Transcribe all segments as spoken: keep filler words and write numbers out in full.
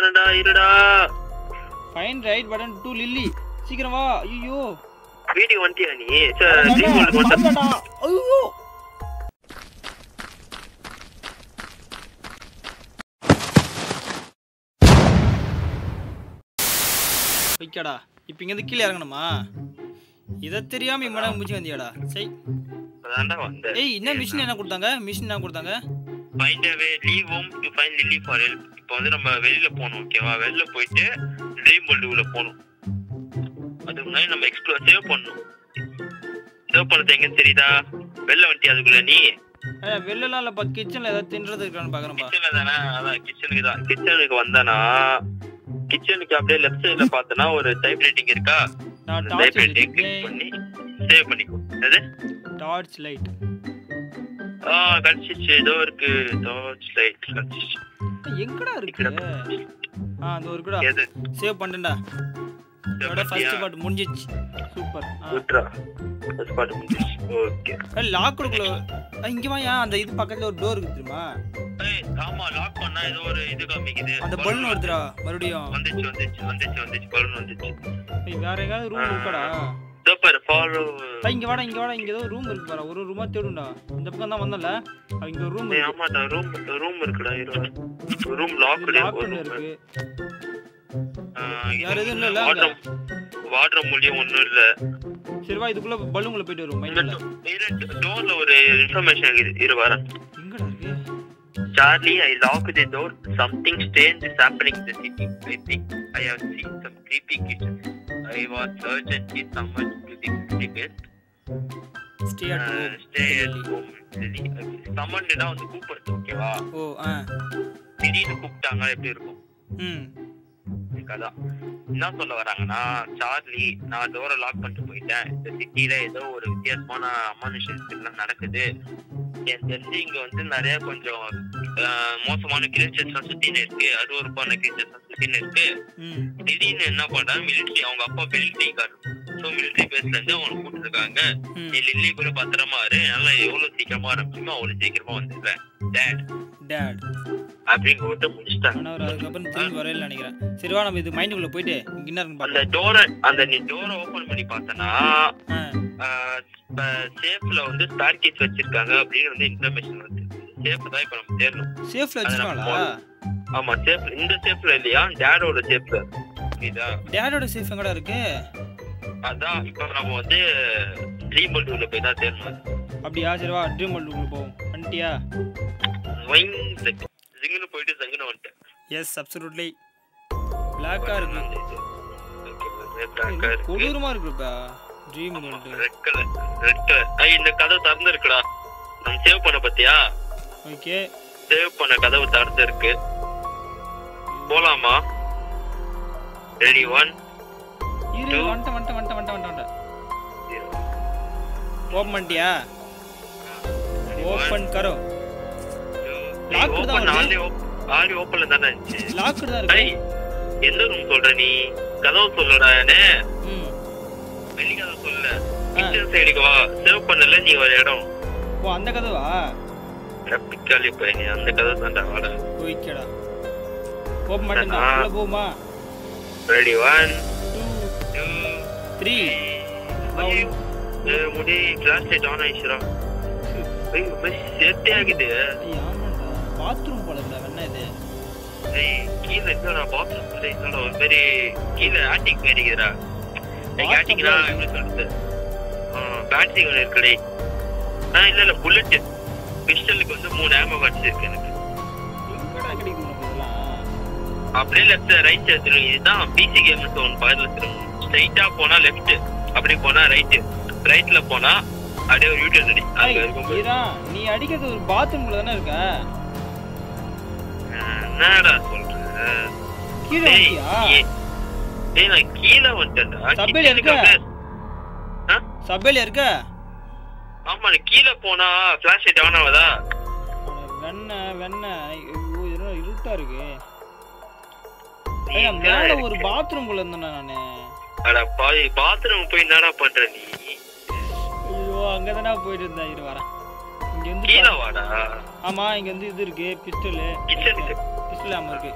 வரடா இருடா. Find right button to Lily. சீக்கிரம் வா. ஐயோ. வீடியோ வந்துட்டியா நீ? சீக்கிரம் போடா. ஐயோ. வைக்கடா. இப்போ இங்க இருந்து கீழ இறங்கணுமா? இத தெரியாம இம்மடா மூஞ்சி வந்தியாடா. சரி. அதான்டா வந்தேன். ஏய் என்ன மிஷன் என்ன கொடுத்தாங்க? மிஷன் என்ன கொடுத்தாங்க? Find a way, leave home to find Lily for help. இப்போ வந்து நம்ம வெளியில போனும், ஓகேவா? வெளியில போயிட்டு ட்ரீம் வேர்ல்டுக்குள்ள போனும். அதுக்கு முன்னாடி நம்ம எக்ஸ்ப்ளோர் சேவ் பண்ணனும். சேவ் பண்ணது எங்க தெரியுதா? வெளியில வந்து அதுக்குள்ள நீ அட வெளியில இல்ல, பா கிச்சன்ல ஏதாவது தின்றது இருக்கான்னு பார்க்கறேன். கிச்சன்ல தானா? அத கிச்சனுக்கு தான். கிச்சனுக்கு வந்தானா கிச்சனுக்கு அப்படியே லெஃப்ட் சைடுல பார்த்தனா ஒரு டைப் ரைட்டிங் இருக்கா? நான் டைப் ரைட்டிங் கிளிக் பண்ணி சேவ் பண்ணிக்கோ. என்னது? Torch light. ஆ கட்சிச்சே டோருக்கு டார்ச் லைட் கட்சிச்சே எங்கடா இருக்கு? ஆ அந்த ஒருக்குடா சேவ் பண்ணடா. இதோட ஃபர்ஸ்ட் பார்ட் முடிஞ்சிச்சு. சூப்பர். குட்ரா ஃபர்ஸ்ட் பார்ட் முடிஞ்சிச்சு. ஓகே. ஏ லாக் குடுக்குல. இங்க வாயா, அந்த இது பக்கத்துல ஒரு டோர் இருக்குதுமா? ஏய் ஆமா, லாக் பண்ணா இது ஒரு இது காமிக்குது. அந்த பலூன் வருதுடா மறுபடியும். வந்துச்சு வந்துச்சு வந்துச்சு வந்துச்சு பலூன் வந்துச்சு. ஏய் வேற ஏதாவது ரூம் இருக்குடா? Super follow. இங்க வாடா இங்க வாடா, இங்க ஏதோ ரூம் இருக்கு பாரு. ஒரு ரூமா தேடுடா. இந்த பக்கம் தான் வந்தல. இங்க ஒரு ரூம். ஆமாடா ரூம் ரூம் இருக்குடா. ஒரு ரூம் லாக்ல இருக்கு. யார் எது இல்ல வாட்டர் வாட்டர் மூலிய ஒண்ணு இல்ல. சரி வா, இதுக்குள்ள பலூன்ல போய் தேடுவோம். மைண்ட்ல டோர்ல ஒரு இன்ஃபர்மேஷன் இருக்கு. இரு வர. எங்கடா இருக்கு? Charlie, I locked the door. Something strange is happening in the city. I think I have seen some creepy kittens. I was urgently summoned to the city gate. Stay at home. Stay at home. Lily, I will summon you now. கூப்பிடுது, ஓகேவா? ஓ ஆ. திடீர்னு கூப்பிட்டாங்க, எப்படி இருக்கும்? ம். கதா. என்ன சொல்ல வராங்கன்னா, சார்லி நான் டோரை லாக் பண்ணிட்டு போயிட்டேன். இந்த சிட்டில ஏதோ ஒரு வித்தியாசமான அமானுஷம் நடக்குது. எனக்கு தெரிஞ்சு இங்க வந்து நிறைய கொஞ்சம் மோசமான கிரீச்சர்ஸ்லாம் சுத்தின்னு இருக்கு, அருவருப்பான கிரீச்சர்ஸ்லாம் சுத்தின்னு இருக்கு. திடீர்னு என்ன பண்றாங்க, மிலிட்ரி, அவங்க அப்பா மிலிட்ரி கார், ஸோ மிலிட்ரி பேஸ்ல இருந்து அவங்க கூப்பிட்டுருக்காங்க. நீ லில்லி கூட பத்திரமா இரு, நல்லா எவ்வளவு சீக்கிரமா ஆரம்பிச்சுமோ அவ்வளவு சீக்கிரமா வந்துடுறேன் டேட் டேட் அப்படிங்க வந்து முடிச்சிட்டாங்க. நான் அதுக்கப்புறம் திரும்பி வரல நினைக்கிறேன். சரிவா நம்ம இது மைண்ட் குள்ள போயிடு. என்ன இருக்கு பாரு, அந்த டோர், அந்த நீ டோர் ஓபன் பண்ணி பார்த்தனா சேஃப்ல வந்து டார்கெட் வச்சிருக்காங்க அப்படினு வந்து இன்ஃபர்மேஷன் வருது. சேஃப் தான் இப்ப நம்ம தேடணும். சேஃப்ல வச்சிருக்காங்களா? ஆமா சேஃப். இந்த சேஃப்ல இல்லையா? டாடோட சேஃப்ல. இதா டாடோட சேஃப் எங்கடா இருக்கு? அதா இப்போ நம்ம வந்து ட்ரீம் வேர்ல்ட் உள்ள போய் தான் தேடணும். அப்படியே சரிவா ட்ரீம் வேர்ல்ட் உள்ள போவோம். அண்டியா வைங் ஜிங்கன போயிடு ஜங்கன வந்து. Yes absolutely. பிளாக்கா இருக்கு. ஓகே பிளாக்கா இருக்கு. குளிரமா இருக்குடா. ட்ரீம் வந்து ரெட் கலர் ரெட் கலர். ஐ இந்த கதவு திறந்து இருக்குடா. நான் சேவ் பண்ண பத்தியா? ஓகே. சேவ் பண்ண கதவு திறந்து இருக்கு. போலாமா? ரெடி ஒன்று இரு. வண்ட வண்ட வண்ட வண்ட வண்ட. ஓபன் பண்ணியா? ஓபன் கரோ. ஓபன் ஆலே ஆலே ஓபன்ல தான இருந்து லாக்டா இருக்கு. டேய் என்ன ரூம் சொல்ற நீ? கதவு சொல்றடா நானே. ம் வெளிய கதவு சொல்ல. கிச்சன் சைடுக்கு வா. சேவ் பண்ணல நீ வர இடம். ஓ அந்த கதவா? ரப்பிக்காலி பையனே, அந்த கதவு தான்டா. வாடா ஓகேடா. ஓபன் பண்ணா உள்ள போமா? ரெடி ஒன்று இரண்டு மூன்று. ஐயோ முடி கிளாஸ் லைட் ஆன் ஆயிச்சுடா. ஐயோ மிஸ் செட் ஆகிதே. பாத்ரூம் போலடா. என்ன இது? ஏய் கீழ என்னடா பாத்ரூம் போல என்னடா ஒரு பெரிய கீழ ஆட்டிக் மேரிக்குதுடா. ஏய் ஆட்டிக்டா என்ன சொல்றது? பேட்டரி கூட இருக்குடே. நான் இல்ல இல்ல புல்லட் பிஸ்டலுக்கு வந்து மூணு ஆமா வச்சிருக்கேன் எனக்கு. எங்கடா கிடைக்குது இதெல்லாம்? அப்படியே லெஃப்ட் ரைட் எடுத்துரு. இதுதான் பிசி கேம் சவுண்ட் பாயில திரும்ப ஸ்ட்ரைட்டா போனா லெஃப்ட், அப்படியே போனா ரைட், ரைட்ல போனா அப்படியே ஒரு யூட்டர்ன் அடி. அங்க இருக்கும். நீரா நீ அடிக்கிறது ஒரு பாத்ரூம் குள்ள தான இருக்க? நாடா சொல்ற கீழ வந்தியா? டேய் நான் கீழ வந்துடா. சபையில இருக்க? ஹ சபையில இருக்க? ஆமா கீழ போனா ஃபிளாஷ் லைட் ஆன் ஆவதா? வெண்ண வெண்ண இருட்டா இருக்கு. நான் மேல ஒரு பாத்ரூம் குள்ள இருந்தேன் நானே. அட பாய் பாத்ரூம் போய் என்னடா பண்ற நீ? ஐயோ அங்க தான போயிட்டு இருந்தேன். இரு வரேன். கீழ வாடா. ஆமா இங்க வந்து இது இருக்கு, பிஸ்டல். பிஸ்டல் பிஸ்டல் ஆமா இருக்கு.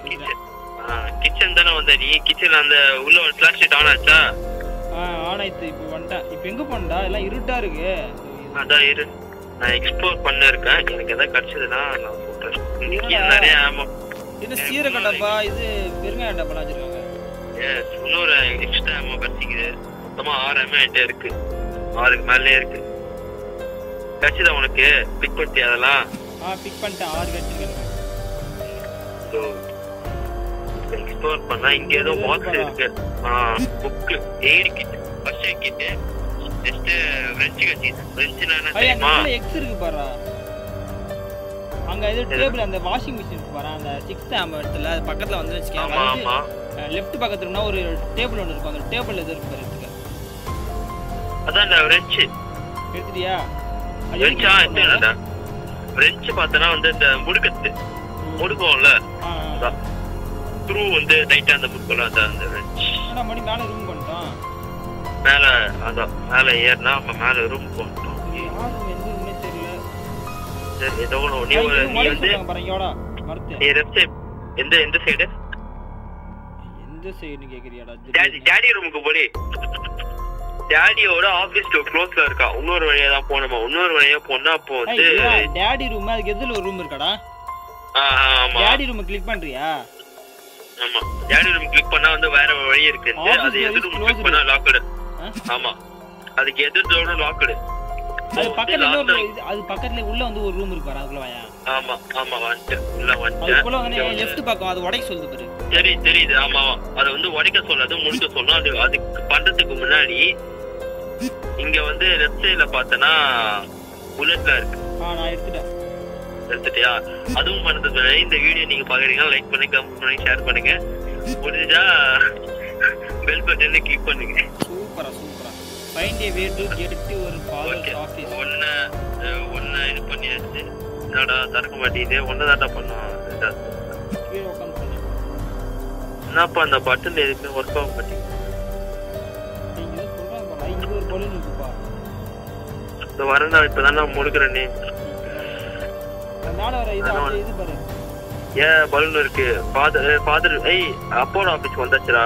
ஆ கிச்சன் தான வந்த நீ கிச்சன்ல அந்த உள்ள ஒரு ஃபிளாஷ் லைட் ஆன் ஆச்சா? ஆ ஆன் ஆயிடுச்சு. இப்போ வந்தா இப்போ எங்க போண்டா? எல்லாம் இருட்டா இருக்கு. அத இரு நான் எக்ஸ்ப்ளோர் பண்ண இருக்கேன். எனக்கு ஏதா கடிச்சதுனா நான் போட்றேன். நீங்க நிறைய ஆமா இது சீரகடப்பா இது பெருங்காயடப்பா வச்சிருக்காங்க. எஸ் இன்னொரு எக்ஸ்ட்ரா ஆமா வச்சிருக்கு. மொத்தமா ஆறு ஆமா ஐட்டே இருக்கு. ஆறுக்கு மேலே இருக்கு. கடிச்சதா உனக்கு பிக் பண்ணியா அதெல்லாம்? ஆ பிக் பண்ணிட்ட ஆறு கடிச்சிருக்கேன். சோ எக்ஸ்ப்ளோர் பண்ணா இங்க ஏதோ பாக்ஸ் இருக்கு. ஆ புக் ஏர் கிட் பச்சை கிட் நெக்ஸ்ட் ஃப்ரெஞ்ச் கிட் ஃப்ரெஞ்ச்னான தெரியுமா? அங்க எக்ஸ் இருக்கு பாறா. அங்க இது டேபிள் அந்த வாஷிங் மெஷின் இருக்கு பாறா. அந்த சிக்ஸ்த் ஆம் இடத்துல அது பக்கத்துல வந்து வெச்சீங்க. ஆமா ஆமா. லெஃப்ட் பக்கத்துலனா ஒரு டேபிள் ஒன்னு இருக்கு. அந்த டேபிள் எது இருக்கு பாருங்க. அதான்டா ஃப்ரெஞ்ச். எடுத்துறியா? ஃப்ரெஞ்ச் ஆ எடுத்துறடா. ஃப்ரெஞ்ச் பார்த்தனா வந்து இந்த முடுக்கத்து முடுக்கும்ல. ஆ த்ரூ வந்து டைட்டா அந்த புக்கல அத அந்த என்ன மணி மேல ரூம் பண்ணிட்டோம். மேல அத மேல ஏறனா நம்ம மேல ரூம் பண்ணிட்டோம். யாரும் என்னன்னு தெரியல. சரி ஏதோ நீ வந்து பாருங்கடா மர்த்தே. நீ லெஃப்ட் சைடு எந்த எந்த சைடு? எந்த சைடுன்னு கேக்குறியாடா? டாடி டாடி ரூமுக்கு போடி. டாடியோட ஆபீஸ் டோ க்ளோஸ்ல இருக்கா. இன்னொரு வழியா தான் போணுமா? இன்னொரு வழியா போனா அப்போ வந்து டாடி ரூம் அதுக்கு எதுல ஒரு ரூம் இருக்கடா? ஆமா டாடி ரூம் கிளிக் பண்றியா? ஆமா டாடி ரூம் கிளிக் பண்ணா வந்து வேற வழி இருக்கு. அது எது ரூம் கிளிக் பண்ணா லாக்டு. ஆமா அதுக்கு எது டோர் லாக்டு. அது பக்கத்துல இன்னொரு அது பக்கத்துல உள்ள வந்து ஒரு ரூம் இருக்கு பாரு. அதுக்குள்ள வாயா. ஆமா ஆமா வந்து உள்ள வந்து அதுக்குள்ள வந்து லெஃப்ட் பக்கம் அது உடைக்க சொல்லுது பாரு. சரி தெரியுது. ஆமா அது வந்து உடைக்க சொல்லாது முடிக்க சொன்னா அது அது பண்றதுக்கு முன்னாடி இங்க வந்து லெஃப்ட் சைடுல பார்த்தனா புல்லட்ல இருக்கு. ஆ நான் எடுத்துட்டேன். எடுத்துட்டியா? அதுவும் பண்ணதுல இந்த வீடியோ நீங்க பாக்குறீங்க லைக் பண்ணி கமெண்ட் பண்ணி ஷேர் பண்ணுங்க. முடிஞ்சா பெல் பட்டனை கிளிக் பண்ணுங்க. சூப்பரா சூப்பரா find a way to get to your father's office. ஒண்ணு ஒண்ணு இது பண்ணியாச்சு. என்னடா தரக்க மாட்டீதே? ஒண்ணு தான்டா பண்ணோம். கீழ ஓபன் பண்ணு. என்னப்பா அந்த பட்டன் எதுக்கு வர்க் ஆக மாட்டீங்க? நீங்க சொல்றாங்க நான் இங்க ஒரு பொலி இருக்குப்பா. அது வரேன்டா இப்பதான் நான் முடுக்குறேனே. நாளை வர இது இது பாரு. ஏ பலூன் இருக்கு. ஃாதர் ஃாதர் ஏய் அப்போட ஆபீஸ் வந்தாச்சுடா.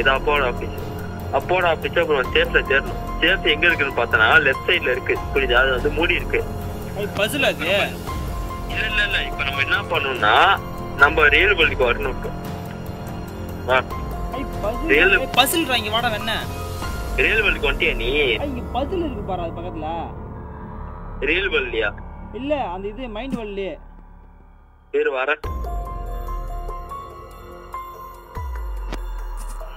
இது அப்போட ஆபீஸ். அப்போட ஆபீஸ் அப்புறம் சேஃப்ல தேடணும். சேஃப் எங்க இருக்குன்னு பார்த்தனா லெஃப்ட் சைடுல இருக்கு. புரியுதா? அது வந்து மூடி இருக்கு. அது பஸல் அது. இல்ல இல்ல இல்ல இப்போ நம்ம என்ன பண்ணனும்னா நம்ம ரயில் பல்லுக்கு வரணும். வா. ஐ பஸல் பஸல்றா இங்க வாடா வெண்ணே. ரயில் பல்லுக்கு வந்துட்டியா நீ? இங்க பஸல் இருக்கு பாரு அது பக்கத்துல. ரயில் பல்லியா? இல்ல அந்த இது மைண்ட் வல்ல பேர் வர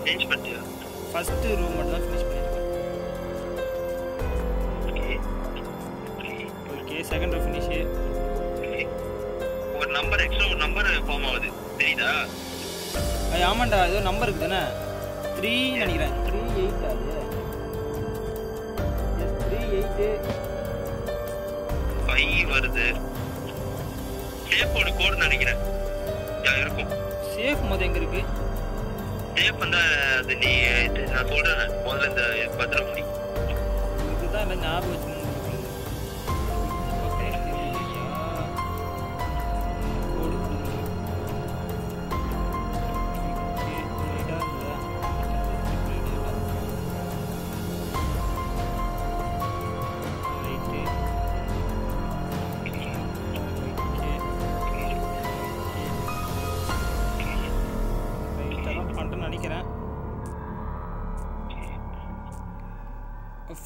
ஃபினிஷ் பண்ணியா? ஃபர்ஸ்ட் ரோ மட்டும் ஃபினிஷ் பண்ணிருக்கேன். Okay okay second row finish. ஒரு நம்பர் எக்ஸ்ட்ரா ஒரு நம்பர் ஃபார்ம் ஆகுது. தெரியுதா? ஐ ஆமாடா ஏதோ நம்பர் இருக்கு தானே. மூன்று நினைக்கிறேன். முப்பத்தி எட்டு அது. எஸ் முப்பத்தி எட்டு வருது. சேஃப் ஒரு கோட் நினைக்கிறேன். யா இருக்கும். சேஃப் மொத எங்க இருக்கு? சேஃப் அந்த அது நீ நான் சொல்றேன். முதல்ல இந்த பத்திரம் முடி. இதுதான் நான் ஞாபகம் வச்சிருந்தேன்.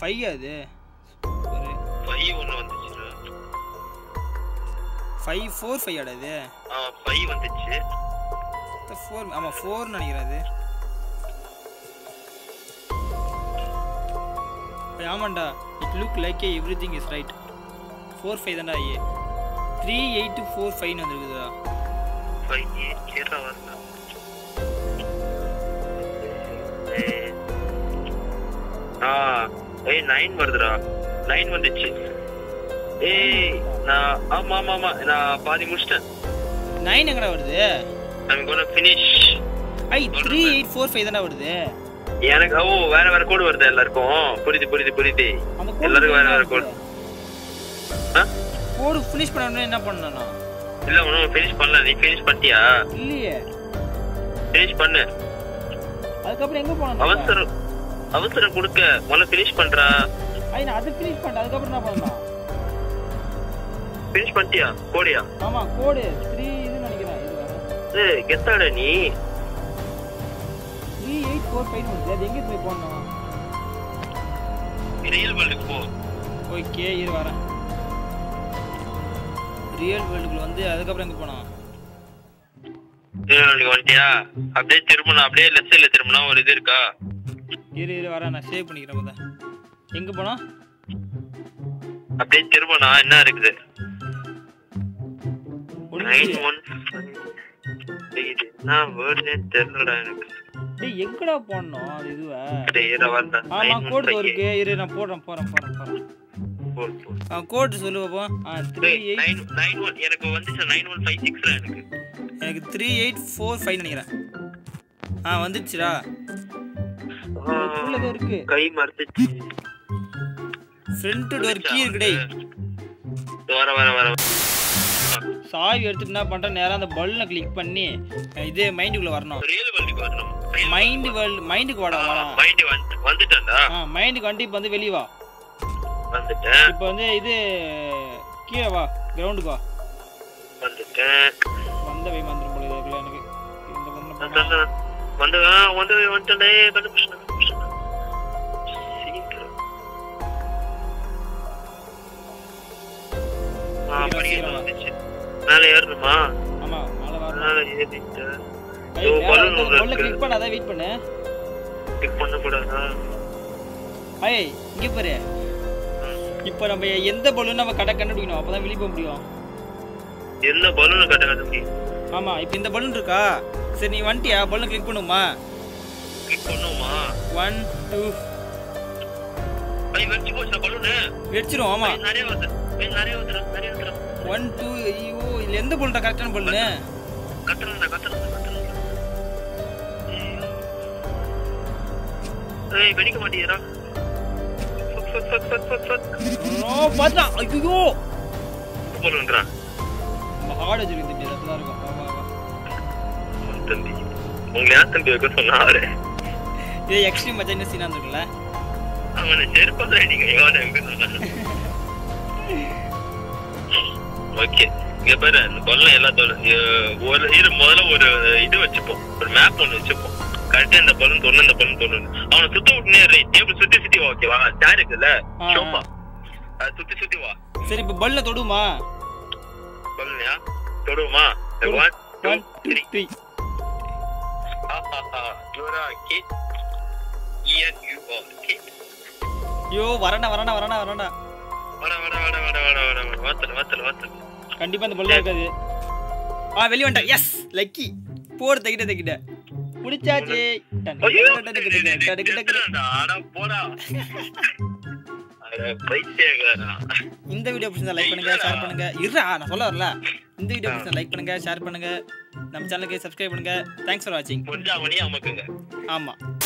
ஃபைவ் அது ஒரு ஃபைவ் ஒன்னு வந்துச்சு. ஐந்து நான்கு ஐந்து ஆட இது. ஆ ஐந்து வந்துச்சு. அது நான்கு ஆமா நான்கு நினைக்கிறேன் அது. பை ஆமாண்டா it look like everything is right. நான்கு ஐந்து தான்டா ஐ. மூன்று எட்டு நான்கு ஐந்து வந்துருக்குதுடா. ஐந்து ஏறா வரணும். Hey, nine Murdra. Nine one ditch. Hey, na ama ama na padi mustan. Nine engra varde. I'm gonna finish. Ay three eight four five dana varde. Yanak avo vara vara code varde ellarku. Puridi puridi puridi. Ellarku vara vara code. Ha? Code finish panna enna panna na? Illa onu finish panna ni finish pattiya. Illiye. Finish panna. Adukapra enga pona? Avasaram avasaram kudukka mala finish pandra. Ay na adu finish panna adukapra enna panna? Finish pattiya code ya? Ama code three idu nanikira idu. Hey getada ni. three eight four five வந்து அது எங்க போய் போறணும் real வேர்ல்டுக்கு போ okay இரு வர real வேர்ல்டுக்கு வந்து அதுக்கு அப்புறம் எங்க போறோம் ரியல் வேர்ல்டுக்கு வந்துயா அப்படியே திரும்பணும் அப்படியே லெஃப்ட் சைடுல திரும்புனா ஒரு இது இருக்கா இரு இரு வர நான் சேவ் பண்ணிக்கிறேன் பத எங்க போறோம் அப்படியே திரும்புனா என்ன இருக்குது nine one five இது நான் வேர்ல்டே தெரியலடா எனக்கு டேய் எங்கடா போறனோ அது இதுவா டேய் இத வந்தா ஆமா கோட் இருக்கு இரு நான் போறேன் போறேன் போறேன் போறேன் கோட் கோட் கோட் சொல்லு போ three eight nine nine one எனக்கு வந்துச்சு nine one five six எனக்கு எனக்கு three eight four five நினைக்கிறேன் ஆ வந்துச்சுடா உள்ளே இருக்கு கை மறந்துச்சு ஃப்ரண்ட் டோர் கீ இருக்கு டேய் வர வர வர சாய் எடுத்துட்டு என்ன பண்ற நேரா அந்த பல்ல கிளிக் பண்ணி இதே மைண்ட்க்குள்ள வரணும் ரியல் வேர்ல்டுக்கு வரணும் mind world mind க்கு வாடா mind வந்துட்டடா ஆ mind கண்டி வந்து வெளிய வா வந்துட்டேன் இப்போ வந்து இது கீழே வா ground க்கு வா வந்துட்டேன் வந்தவே வந்தரும் போல இருக்குல எனக்கு இந்த வந்து வந்து வந்தவே வந்துட்டே வந்து பிரச்சனை சீக்கிரம் ஆ பரியல வந்துச்சு மேல ஏறணுமா ஆமா மேல வரணும் மேல ஏறிட்டேன் ஐயோ பலூன் உள்ள கிளிக் பண்ணாத வெயிட் பண்ணு கிளிக் பண்ண கூடாதா ஐய் இங்க பாரு இப்போ நம்ம எந்த பலூன் நம்ம கட கண்டுபிடிக்கணும் அப்பதான் வெளிய போக முடியும் என்ன பலூன் கட கண்டுபிடிக்க ஆமா இப்போ இந்த பலூன் இருக்கா சரி நீ வண்டியா பலூன் கிளிக் பண்ணுமா கிளிக் பண்ணுமா one two ஐய் வெச்சு போச்சா பலூன் வெச்சிரோம் ஆமா நிறைய வந்து நிறைய வந்து நிறைய வந்து one two ஐயோ இல்ல எந்த பலூன் கரெக்ட்டான பலூன் கட்டறேன் கட்டறேன் ஏய் வெடிக்க மாட்டீரா சட் சட் சட் சட் சட் நோ பதா ஐயோ போறேன்டா ஹார்ட் அடிக்குது நேரத்துல இருக்கு வா வா தம்பி உங்களே தம்பி ஏதோ சொன்னாரே ஏய் எக்ஸ்ட்ரீம் மச்சான சீனா இருக்குல அவனே சேர்ப்பதா நீங்க யாரோ எங்க சொன்னாரு ஓகே இங்க பாரு கொல்ல எல்லா ஒரு இரு முதல்ல ஒரு இது வச்சிப்போம் ஒரு மேப் ஒன்னு வச்சிப்போம் கரெக்ட்டா இந்த பலூன் தோணும் இந்த பலூன் தோணும் அவன சுத்தி விட்டுனே ரே டேபிள் சுத்தி சுத்தி வா ஓகேவா டார் இருக்குல ஷோபா அது சுத்தி சுத்தி வா சரி இப்ப பல்ல தொடுமா பல்லையா தொடுமா one two three ஆஹா ஜோரா கே இயன் யூ ஓகே யோ வரடா வரடா வரடா வரடா வர வர வர வர வர வர வாத்தல வாத்தல வாத்தல கண்டிப்பா அந்த பல்ல இருக்காது ஆ வெளிய வந்தா எஸ் லக்கி போர் தகிட தகிட புடிச்சாச்சே அட போடா அட பைசேகரா இந்த வீடியோ பிடிச்சா லைக் பண்ணுங்க ஷேர் பண்ணுங்க இறா நான் சொல்ல வரல இந்த வீடியோ பிடிச்சா லைக் பண்ணுங்க ஷேர் பண்ணுங்க நம்ம சேனலுக்கு சப்ஸ்கிரைப் பண்ணுங்க தேங்க்ஸ் ஃபார் வாட்சிங் கொஞ்சம் மணி அமக்குங்க ஆமா